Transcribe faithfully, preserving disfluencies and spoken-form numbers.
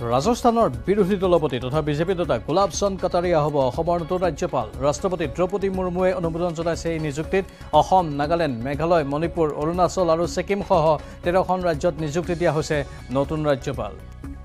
Rajasthanor birodhi dolopoti totha B J P neta Gulab Chand Kataria hobo Assomor nutun Rajyapal Rashtrapati Droupadi Murmue onumodon jonaise ei niyuktit Assam, Nagaland, Meghalaya, Manipur, Arunachal aru Sikkim soho thirteen khon rajyot niyukti dia hoise nutun Rajyapal